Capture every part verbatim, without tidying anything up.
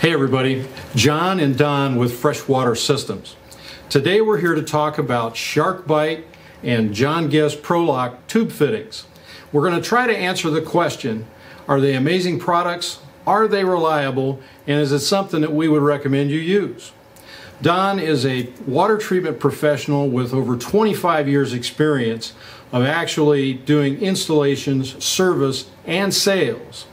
Hey everybody, John and Don with Freshwater Systems. Today we're here to talk about SharkBite and John Guest ProLock tube fittings. We're going to try to answer the question, are they amazing products, are they reliable, and is it something that we would recommend you use? Don is a water treatment professional with over twenty-five years experience of actually doing installations, service, and sales.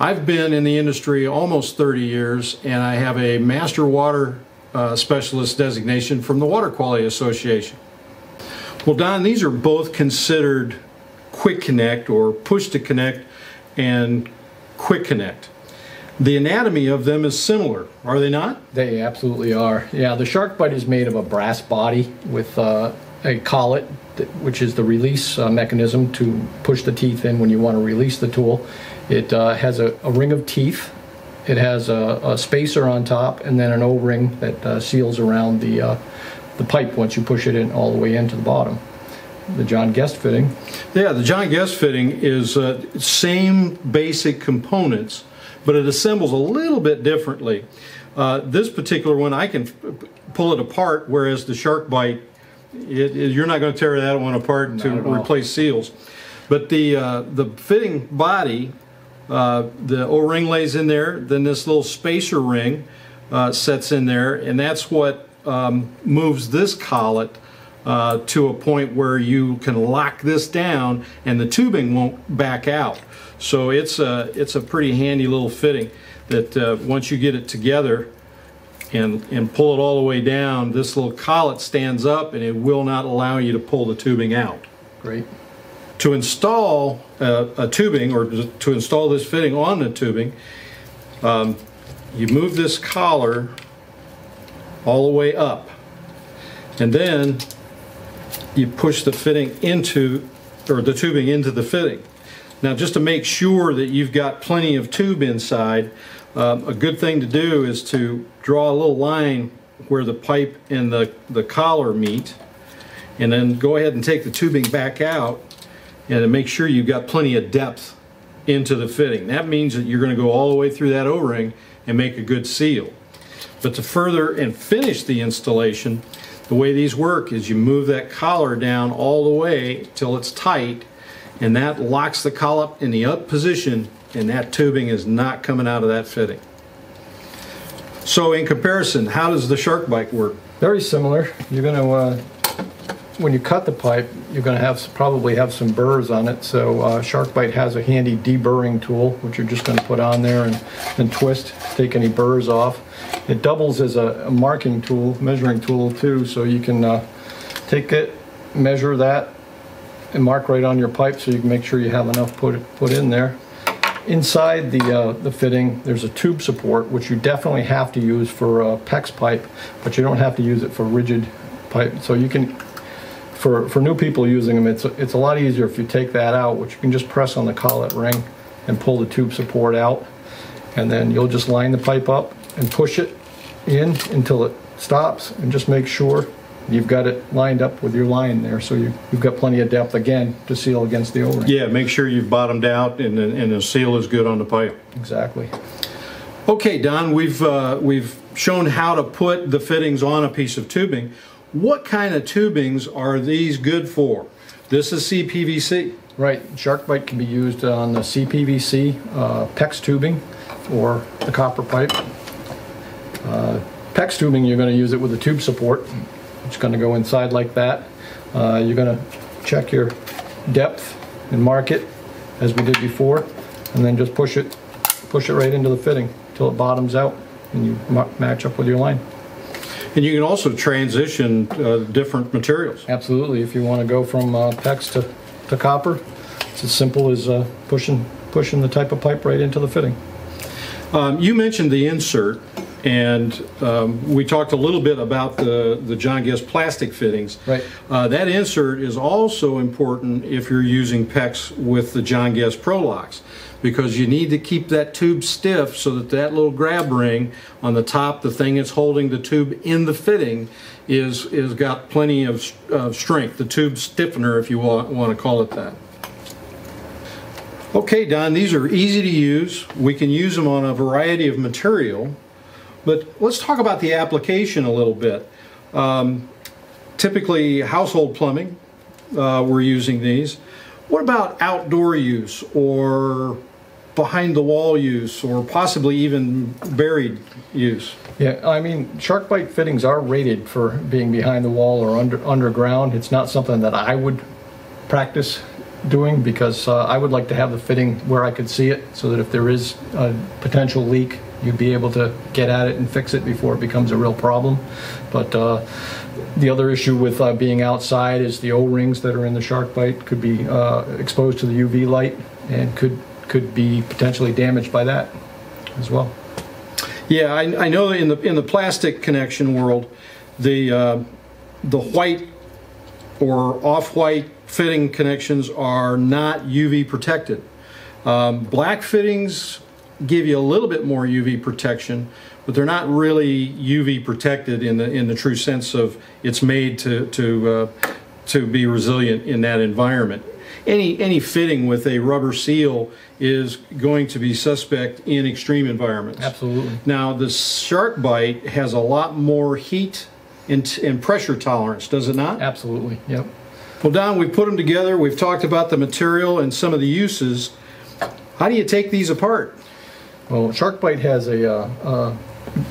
I've been in the industry almost thirty years, and I have a Master Water uh, Specialist designation from the Water Quality Association. Well, Don, these are both considered quick connect or push to connect and quick connect. The anatomy of them is similar, are they not? They absolutely are. Yeah, the SharkBite is made of a brass body with uh, a collet, which is the release uh, mechanism to push the teeth in when you want to release the tool. It uh, has a, a ring of teeth, it has a, a spacer on top, and then an O-ring that uh, seals around the, uh, the pipe once you push it in all the way into the bottom. The John Guest fitting. Yeah, the John Guest fitting is uh, same basic components, but it assembles a little bit differently. Uh, this particular one, I can pull it apart, whereas the SharkBite, It, it, you're not going to tear that one apart not to replace seals. But the, uh, the fitting body, uh, the O-ring lays in there, then this little spacer ring uh, sets in there, and that's what um, moves this collet uh, to a point where you can lock this down and the tubing won't back out. So it's a, it's a pretty handy little fitting that uh, once you get it together, And, and pull it all the way down, this little collet stands up and it will not allow you to pull the tubing out. Great. To install a, a tubing, or to install this fitting on the tubing, um, you move this collar all the way up, and then you push the fitting into, or the tubing into the fitting. Now, just to make sure that you've got plenty of tube inside, Um, a good thing to do is to draw a little line where the pipe and the, the collar meet, and then go ahead and take the tubing back out and make sure you've got plenty of depth into the fitting. That means that you're going to go all the way through that O-ring and make a good seal. But to further and finish the installation, the way these work is you move that collar down all the way till it's tight, and that locks the collar in the up position, and that tubing is not coming out of that fitting. So in comparison, how does the SharkBite work? Very similar. You're going to, uh, when you cut the pipe, you're going to have probably have some burrs on it. So uh, SharkBite has a handy deburring tool, which you're just going to put on there and, and twist, take any burrs off. It doubles as a, a marking tool, measuring tool too, so you can uh, take it, measure that, and mark right on your pipe so you can make sure you have enough put, put in there. Inside the, uh, the fitting, there's a tube support, which you definitely have to use for uh, PEX pipe, but you don't have to use it for rigid pipe. So you can, for, for new people using them, it's, it's a lot easier if you take that out, which you can just press on the collet ring and pull the tube support out. And then you'll just line the pipe up and push it in until it stops, and just make sure you've got it lined up with your line there, so you, you've got plenty of depth, again, to seal against the O-ring. Yeah, make sure you've bottomed out and, and the seal is good on the pipe. Exactly. Okay, Don, we've, uh, we've shown how to put the fittings on a piece of tubing. What kind of tubings are these good for? This is C P V C. Right. SharkBite can be used on the C P V C, uh, PEX tubing, or the copper pipe. Uh, PEX tubing, you're going to use it with a tube support. It's going to go inside like that. Uh, you're going to check your depth and mark it as we did before, and then just push it, push it right into the fitting till it bottoms out, and you match up with your line. And you can also transition uh, different materials. Absolutely. If you want to go from uh, PEX to, to copper, it's as simple as uh, pushing pushing the type of pipe right into the fitting. Um, you mentioned the insert. And um, we talked a little bit about the, the John Guest plastic fittings. Right. Uh, that insert is also important if you're using PEX with the John Guest ProLocks, because you need to keep that tube stiff so that that little grab ring on the top, the thing that's holding the tube in the fitting, is, is got plenty of uh, strength, the tube stiffener, if you want, want to call it that. Okay, Don, these are easy to use. We can use them on a variety of material. But let's talk about the application a little bit. Um, typically household plumbing, uh, we're using these. What about outdoor use or behind the wall use or possibly even buried use? Yeah, I mean, SharkBite fittings are rated for being behind the wall or under, underground. It's not something that I would practice doing because uh, I would like to have the fitting where I could see it so that if there is a potential leak, you'd be able to get at it and fix it before it becomes a real problem. But uh, the other issue with uh, being outside is the O-rings that are in the SharkBite could be uh, exposed to the U V light and could could be potentially damaged by that as well. Yeah, I, I know in the in the plastic connection world, the uh, the white or off-white fitting connections are not U V protected. Um, black fittings give you a little bit more U V protection, but they're not really U V protected in the in the true sense of it's made to to uh, to be resilient in that environment. Any, any fitting with a rubber seal is going to be suspect in extreme environments. Absolutely. Now, the SharkBite has a lot more heat and, and pressure tolerance, does it not? Absolutely, yep. Well, Don, we've put them together. We've talked about the material and some of the uses. How do you take these apart? Well, SharkBite has a uh, uh,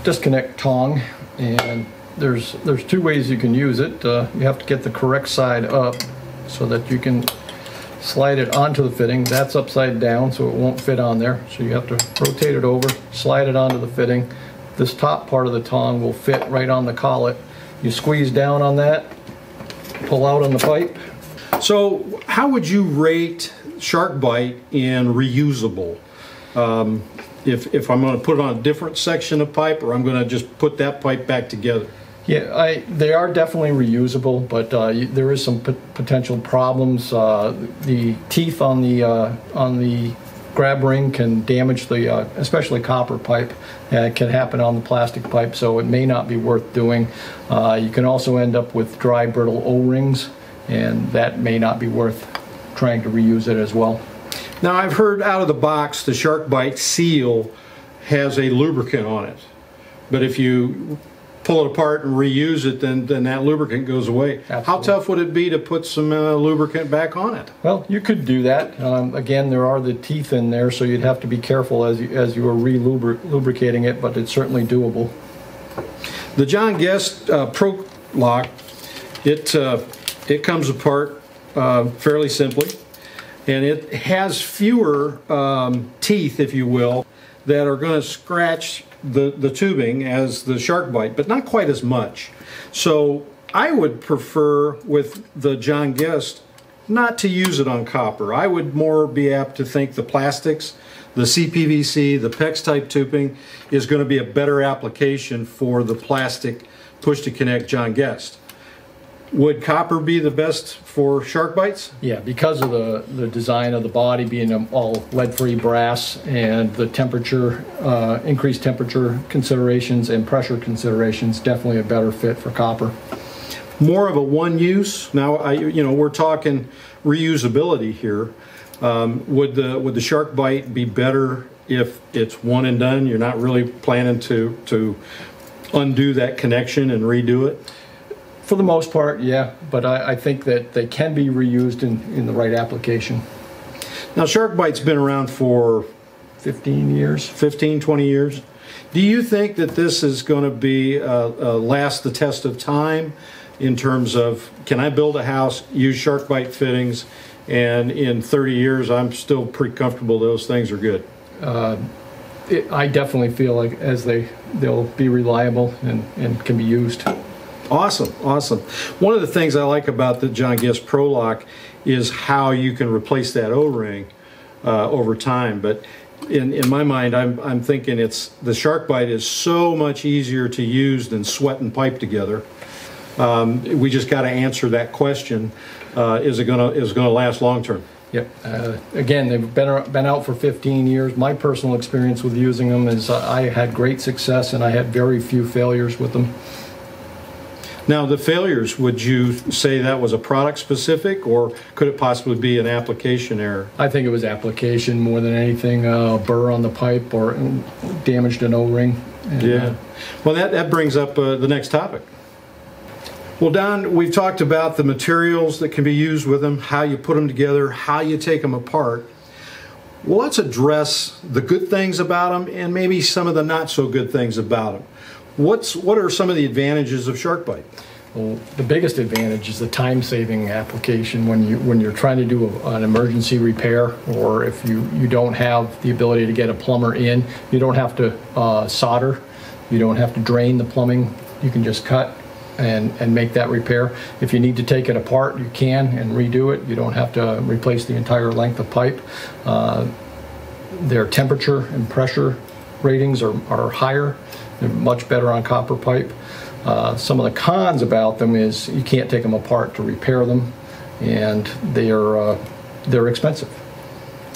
disconnect tong, and there's, there's two ways you can use it. Uh, you have to get the correct side up so that you can slide it onto the fitting. That's upside down, so it won't fit on there. So you have to rotate it over, slide it onto the fitting. This top part of the tong will fit right on the collet. You squeeze down on that, pull out on the pipe. So how would you rate SharkBite in reusable? Um, if, if I'm going to put it on a different section of pipe, or I'm going to just put that pipe back together? Yeah, I, they are definitely reusable, but uh, you, there is some pot potential problems. Uh, the teeth on the uh, on the grab ring can damage the, uh, especially copper pipe. And it can happen on the plastic pipe, so it may not be worth doing. Uh, you can also end up with dry, brittle O-rings, and that may not be worth trying to reuse it as well. Now, I've heard out of the box, the SharkBite seal has a lubricant on it, but if you pull it apart and reuse it, then then that lubricant goes away. Absolutely. How tough would it be to put some uh, lubricant back on it? Well, you could do that. Um, again, there are the teeth in there, so you'd have to be careful as you, as you were re-lubricating it, but it's certainly doable. The John Guest uh, ProLock, it, uh, it comes apart uh, fairly simply, and it has fewer um, teeth, if you will, that are going to scratch the, the tubing as the SharkBite, but not quite as much. So I would prefer with the John Guest not to use it on copper. I would more be apt to think the plastics, the C P V C, the PEX type tubing is going to be a better application for the plastic push to connect John Guest. Would copper be the best for SharkBites? Yeah, because of the, the design of the body being all lead-free brass and the temperature, uh, increased temperature considerations and pressure considerations, definitely a better fit for copper. More of a one use? Now, I, you know, we're talking reusability here. Um, would the would the SharkBite be better if it's one and done? You're not really planning to, to undo that connection and redo it? For the most part, yeah, but I, I think that they can be reused in, in the right application. Now, SharkBite's been around for fifteen years. fifteen, twenty years. Do you think that this is going to be uh, uh, last the test of time in terms of, can I build a house, use SharkBite fittings, and in thirty years I'm still pretty comfortable those things are good? Uh, it, I definitely feel like as they, they'll be reliable and, and can be used. Awesome, awesome. One of the things I like about the John Guest ProLock is how you can replace that O-ring uh, over time. But in, in my mind, I'm, I'm thinking it's the SharkBite is so much easier to use than sweat and pipe together. Um, we just got to answer that question: uh, Is it gonna is it gonna last long term? Yep. Uh, again, they've been been out for fifteen years. My personal experience with using them is I had great success and I had very few failures with them. Now, the failures, would you say that was a product specific, or could it possibly be an application error? I think it was application more than anything, a uh, burr on the pipe or damaged an O-ring. And, yeah. Uh, well, that, that brings up uh, the next topic. Well, Don, we've talked about the materials that can be used with them, how you put them together, how you take them apart. Well, let's address the good things about them and maybe some of the not so good things about them. What's, what are some of the advantages of SharkBite? Well, the biggest advantage is the time-saving application when, you, when you're trying to do a, an emergency repair, or if you, you don't have the ability to get a plumber in, you don't have to uh, solder, you don't have to drain the plumbing, you can just cut and, and make that repair. If you need to take it apart, you can and redo it. You don't have to replace the entire length of pipe. Uh, their temperature and pressure ratings are, are higher. They're much better on copper pipe. Uh, some of the cons about them is you can't take them apart to repair them, and they are uh, they're expensive.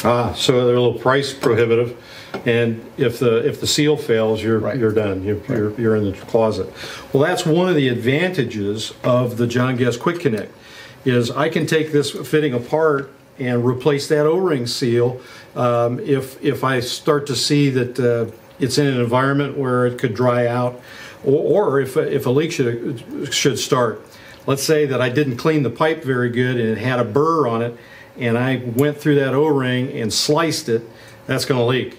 Ah, so they're a little price prohibitive, and if the if the seal fails, you're right. you're done. You're, right. you're you're in the closet. Well, that's one of the advantages of the John Guest Quick Connect, is I can take this fitting apart and replace that O-ring seal um, if if I start to see that. Uh, It's in an environment where it could dry out, or, or if, if a leak should, should start. Let's say that I didn't clean the pipe very good and it had a burr on it, and I went through that O-ring and sliced it, that's going to leak.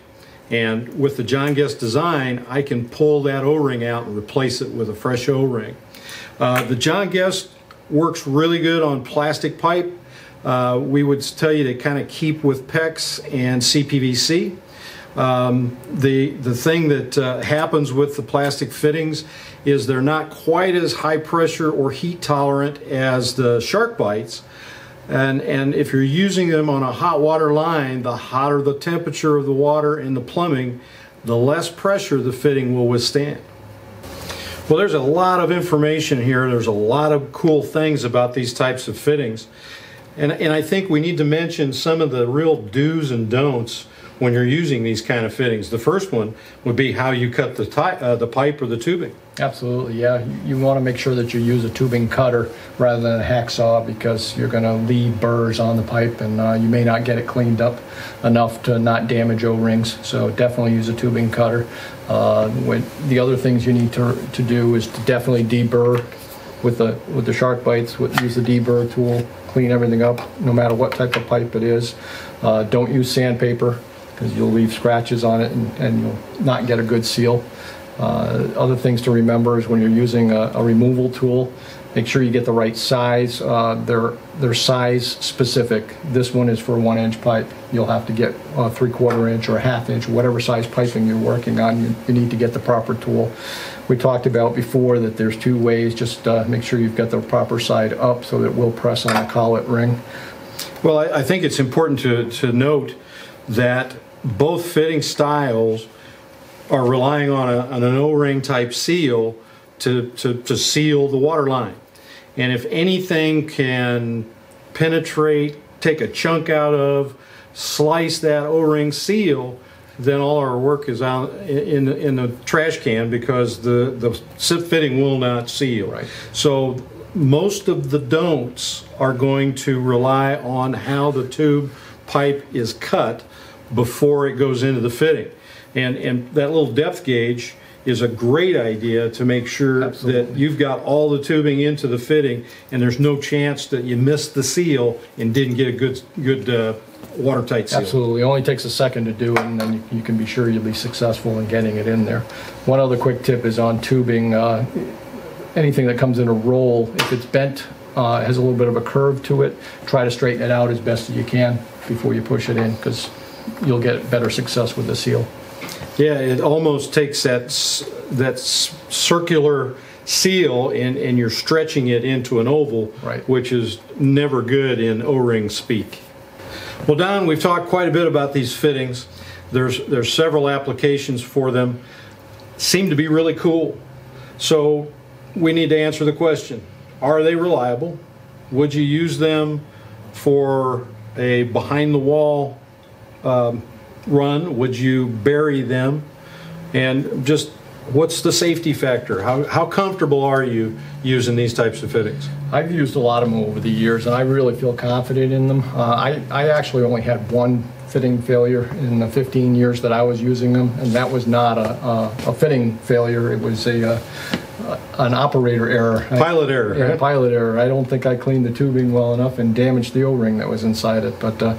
And with the John Guest design, I can pull that O-ring out and replace it with a fresh O-ring. Uh, the John Guest works really good on plastic pipe. Uh, we would tell you to kind of keep with PEX and C P V C. Um, the, the thing that uh, happens with the plastic fittings is they're not quite as high pressure or heat tolerant as the SharkBites, and, and if you're using them on a hot water line, the hotter the temperature of the water in the plumbing, the less pressure the fitting will withstand. Well, there's a lot of information here. There's a lot of cool things about these types of fittings, and, and I think we need to mention some of the real do's and don'ts when you're using these kind of fittings. The first one would be how you cut the, uh, the pipe or the tubing. Absolutely, yeah. You, you want to make sure that you use a tubing cutter rather than a hacksaw, because you're going to leave burrs on the pipe, and uh, you may not get it cleaned up enough to not damage O-rings. So definitely use a tubing cutter. Uh, when, the other things you need to, to do is to definitely deburr with the, with the SharkBites, with, use the deburr tool, clean everything up no matter what type of pipe it is. Uh, don't use sandpaper, because you'll leave scratches on it, and, and you'll not get a good seal. Uh, other things to remember is when you're using a, a removal tool, make sure you get the right size. Uh, they're, they're size specific. This one is for one inch pipe. You'll have to get a three quarter inch or a half inch, whatever size piping you're working on. You, you need to get the proper tool. We talked about before that there's two ways. Just uh, make sure you've got the proper side up so that it will press on a collet ring. Well, I, I think it's important to, to note that both fitting styles are relying on, a, on an O-ring type seal to, to, to seal the water line. And if anything can penetrate, take a chunk out of, slice that O-ring seal, then all our work is out in, in the trash can, because the, the S I P fitting will not seal. Right. So most of the don'ts are going to rely on how the tube pipe is cut before it goes into the fitting, and and that little depth gauge is a great idea to make sure Absolutely. That you've got all the tubing into the fitting, and there's no chance that you missed the seal and didn't get a good good uh, watertight seal. Absolutely, it only takes a second to do, and then you, you can be sure you'll be successful in getting it in there. One other quick tip is on tubing. Uh, anything that comes in a roll, if it's bent, uh, has a little bit of a curve to it, try to straighten it out as best as you can before you push it in, because you'll get better success with the seal. Yeah, it almost takes that that circular seal and, and you're stretching it into an oval, right, which is never good in O-ring speak. Well, Don, we've talked quite a bit about these fittings. There's, there's several applications for them. Seem to be really cool. So we need to answer the question, are they reliable? Would you use them for a behind-the-wall Um, run? Would you bury them? And just What's the safety factor? How, how comfortable are you using these types of fittings? I've used a lot of them over the years, and I really feel confident in them. Uh, I, I actually only had one fitting failure in the fifteen years that I was using them, and that was not a, a, a fitting failure. It was a, a an operator error. Pilot I, error. Yeah, right? Pilot error. I don't think I cleaned the tubing well enough and damaged the O-ring that was inside it. But uh,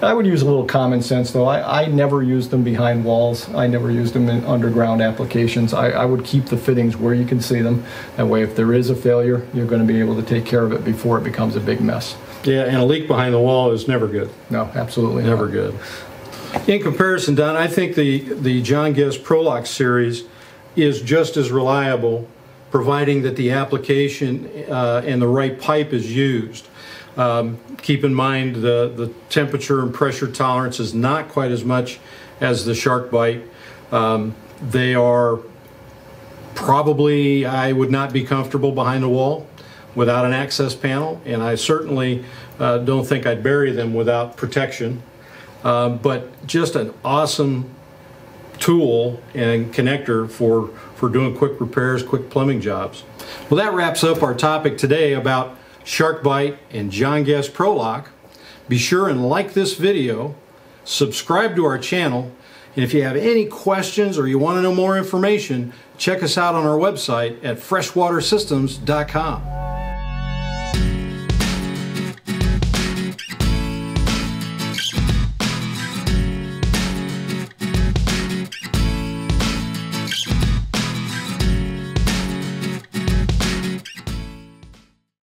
I would use a little common sense, though. I, I never used them behind walls. I never used them in underground applications. I, I would keep the fittings where you can see them. That way, if there is a failure, you're going to be able to take care of it before it becomes a big mess. Yeah, and a leak behind the wall is never good. No, absolutely never not. good. In comparison, Don, I think the, the John Guest ProLock series is just as reliable, providing that the application uh, and the right pipe is used. Um, keep in mind the, the temperature and pressure tolerance is not quite as much as the SharkBite. Um, they are probably, I would not be comfortable behind the wall without an access panel, and I certainly uh, don't think I'd bury them without protection. Uh, but just an awesome tool and connector for for doing quick repairs, quick plumbing jobs. Well, that wraps up our topic today about SharkBite and John Guest ProLock. Be sure and like this video, subscribe to our channel, and if you have any questions or you want to know more information, check us out on our website at freshwater systems dot com.